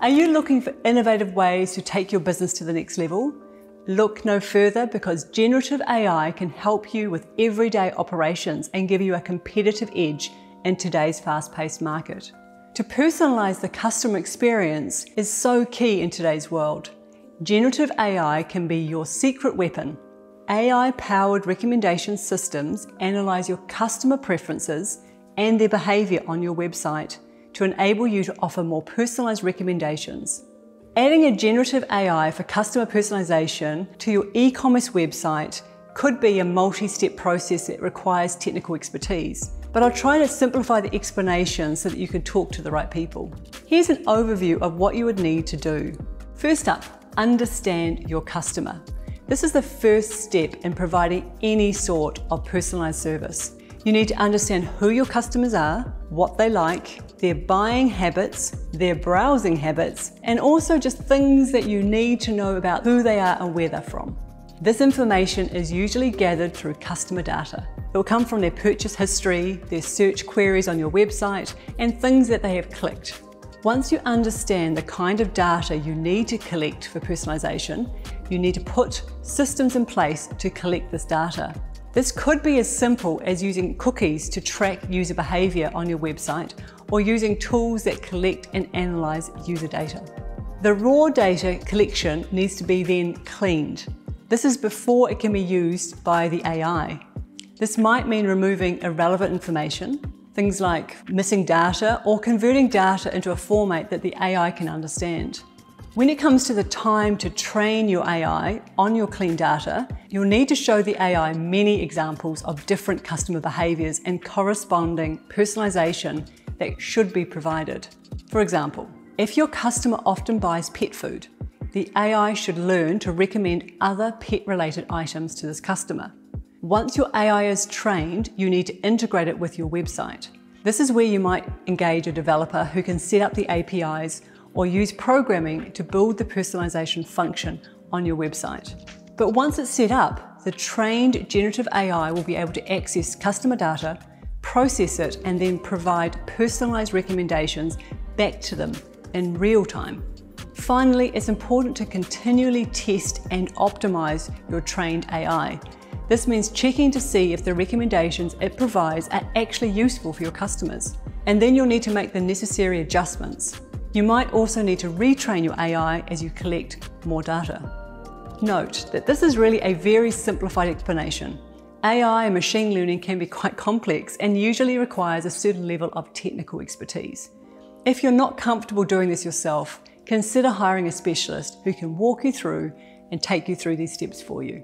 Are you looking for innovative ways to take your business to the next level? Look no further, because generative AI can help you with everyday operations and give you a competitive edge in today's fast-paced market. To personalize the customer experience is so key in today's world. Generative AI can be your secret weapon. AI-powered recommendation systems analyze your customer preferences and their behavior on your website to enable you to offer more personalized recommendations. Adding a generative AI for customer personalization to your e-commerce website could be a multi-step process that requires technical expertise, but I'll try to simplify the explanation so that you can talk to the right people. Here's an overview of what you would need to do. First up, understand your customer. This is the first step in providing any sort of personalized service. You need to understand who your customers are, what they like, their buying habits, their browsing habits, and also just things that you need to know about who they are and where they're from. This information is usually gathered through customer data. It will come from their purchase history, their search queries on your website, and things that they have clicked. Once you understand the kind of data you need to collect for personalization, you need to put systems in place to collect this data. This could be as simple as using cookies to track user behavior on your website, or using tools that collect and analyze user data. The raw data collection needs to be then cleaned. This is before it can be used by the AI. This might mean removing irrelevant information, things like missing data, or converting data into a format that the AI can understand. When it comes to the time to train your AI on your clean data, you'll need to show the AI many examples of different customer behaviors and corresponding personalization that should be provided. For example, if your customer often buys pet food, the AI should learn to recommend other pet-related items to this customer. Once your AI is trained, you need to integrate it with your website. This is where you might engage a developer who can set up the APIs or use programming to build the personalization function on your website. But once it's set up, the trained generative AI will be able to access customer data, process it, and then provide personalized recommendations back to them in real time. Finally, it's important to continually test and optimize your trained AI. This means checking to see if the recommendations it provides are actually useful for your customers. And then you'll need to make the necessary adjustments. You might also need to retrain your AI as you collect more data. Note that this is really a very simplified explanation. AI and machine learning can be quite complex and usually requires a certain level of technical expertise. If you're not comfortable doing this yourself, consider hiring a specialist who can walk you through and take you through these steps for you.